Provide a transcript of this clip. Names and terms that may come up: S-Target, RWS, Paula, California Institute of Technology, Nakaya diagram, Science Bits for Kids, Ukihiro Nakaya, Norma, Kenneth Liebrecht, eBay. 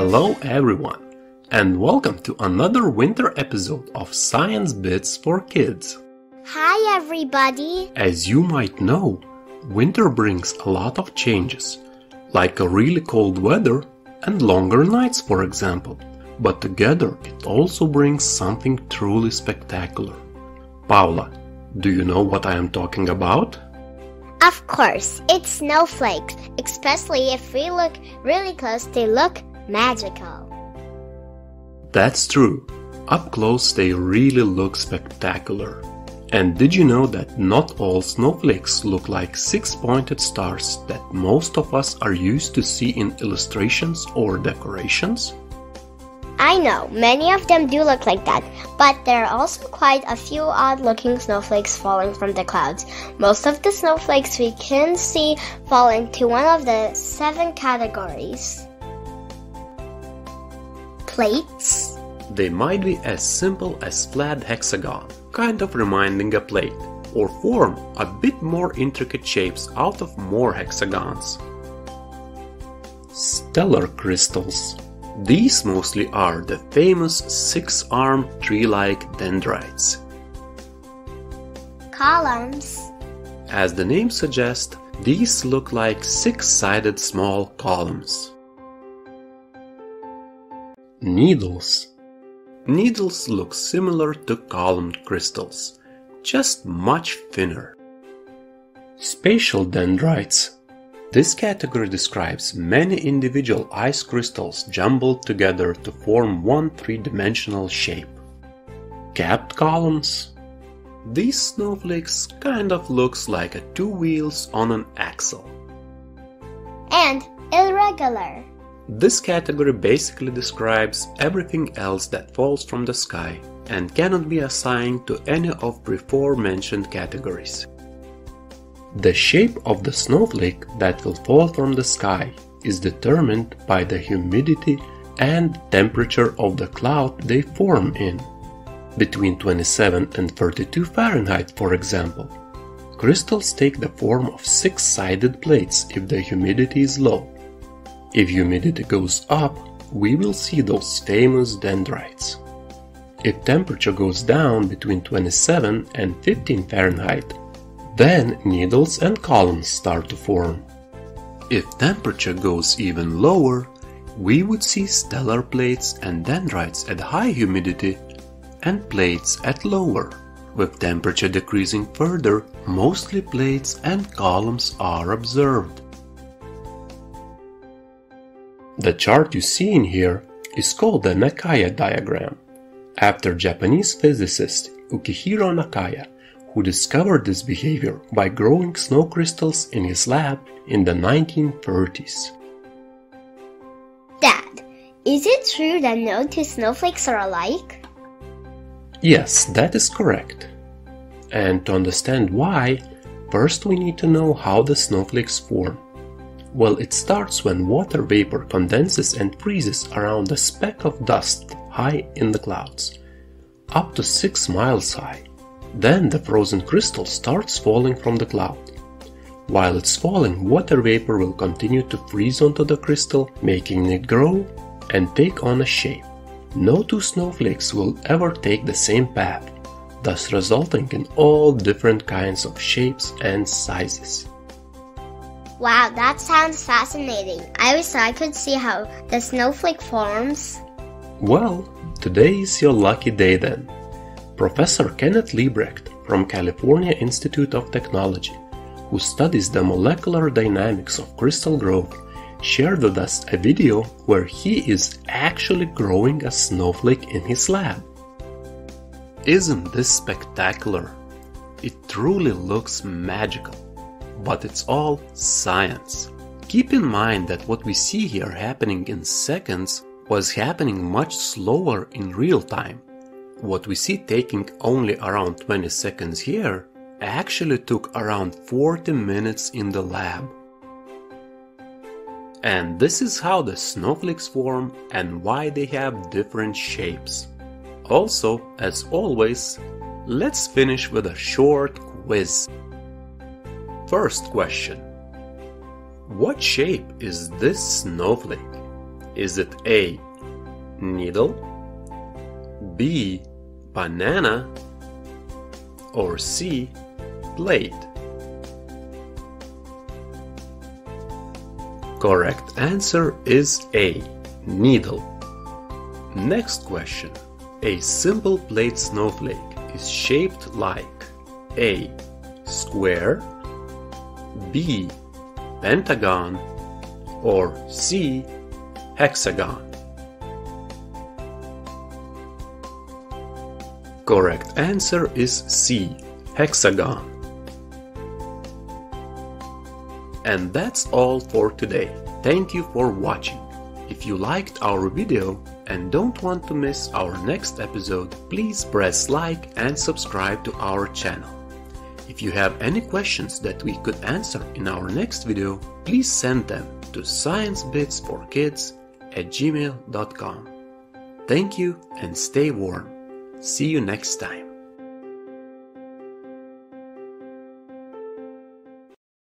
Hello everyone, and welcome to another winter episode of Science Bits for Kids. Hi everybody! As you might know, winter brings a lot of changes, like a really cold weather and longer nights for example. But together it also brings something truly spectacular. Paula, do you know what I am talking about? Of course, it's snowflakes, especially if we look really close, they look magical. That's true. Up close they really look spectacular. And did you know that not all snowflakes look like six-pointed stars that most of us are used to see in illustrations or decorations? I know, many of them do look like that, but there are also quite a few odd-looking snowflakes falling from the clouds. Most of the snowflakes we can see fall into one of the 7 categories. Plates. They might be as simple as flat hexagon, kind of reminding a plate, or form a bit more intricate shapes out of more hexagons. Stellar crystals. These mostly are the famous 6-armed tree-like dendrites. Columns. As the name suggests, these look like 6-sided small columns. Needles. Needles look similar to columned crystals, just much thinner. Spatial dendrites. This category describes many individual ice crystals jumbled together to form one 3-dimensional shape. Capped columns. These snowflakes kind of looks like a 2 wheels on an axle. And irregular. This category basically describes everything else that falls from the sky and cannot be assigned to any of before-mentioned categories. The shape of the snowflake that will fall from the sky is determined by the humidity and temperature of the cloud they form in. Between 27 and 32 Fahrenheit, for example, crystals take the form of 6-sided plates if the humidity is low. If humidity goes up, we will see those famous dendrites. If temperature goes down between 27 and 15 Fahrenheit, then needles and columns start to form. If temperature goes even lower, we would see stellar plates and dendrites at high humidity and plates at lower. With temperature decreasing further, mostly plates and columns are observed. The chart you see in here is called the Nakaya diagram, after Japanese physicist Ukihiro Nakaya, who discovered this behavior by growing snow crystals in his lab in the 1930s. Dad, is it true that no two snowflakes are alike? Yes, that is correct. And to understand why, first we need to know how the snowflakes form. Well, it starts when water vapor condenses and freezes around a speck of dust high in the clouds, up to 6 miles high. Then the frozen crystal starts falling from the cloud. While it's falling, water vapor will continue to freeze onto the crystal, making it grow and take on a shape. No two snowflakes will ever take the same path, thus resulting in all different kinds of shapes and sizes. Wow, that sounds fascinating. I wish I could see how the snowflake forms. Well, today is your lucky day then. Professor Kenneth Liebrecht from California Institute of Technology, who studies the molecular dynamics of crystal growth, shared with us a video where he is actually growing a snowflake in his lab. Isn't this spectacular? It truly looks magical. But it's all science. Keep in mind that what we see here happening in seconds was happening much slower in real time. What we see taking only around 20 seconds here actually took around 40 minutes in the lab. And this is how the snowflakes form and why they have different shapes. Also, as always, let's finish with a short quiz. First question. What shape is this snowflake? Is it A, needle, B, banana, or C, plate? Correct answer is A, needle. Next question. A simple plate snowflake is shaped like A, square, B, pentagon, or C, hexagon. Correct answer is C, hexagon. And that's all for today. Thank you for watching. If you liked our video and don't want to miss our next episode, please press like and subscribe to our channel. If you have any questions that we could answer in our next video, please send them to sciencebitsforkids@gmail.com. Thank you and stay warm. See you next time.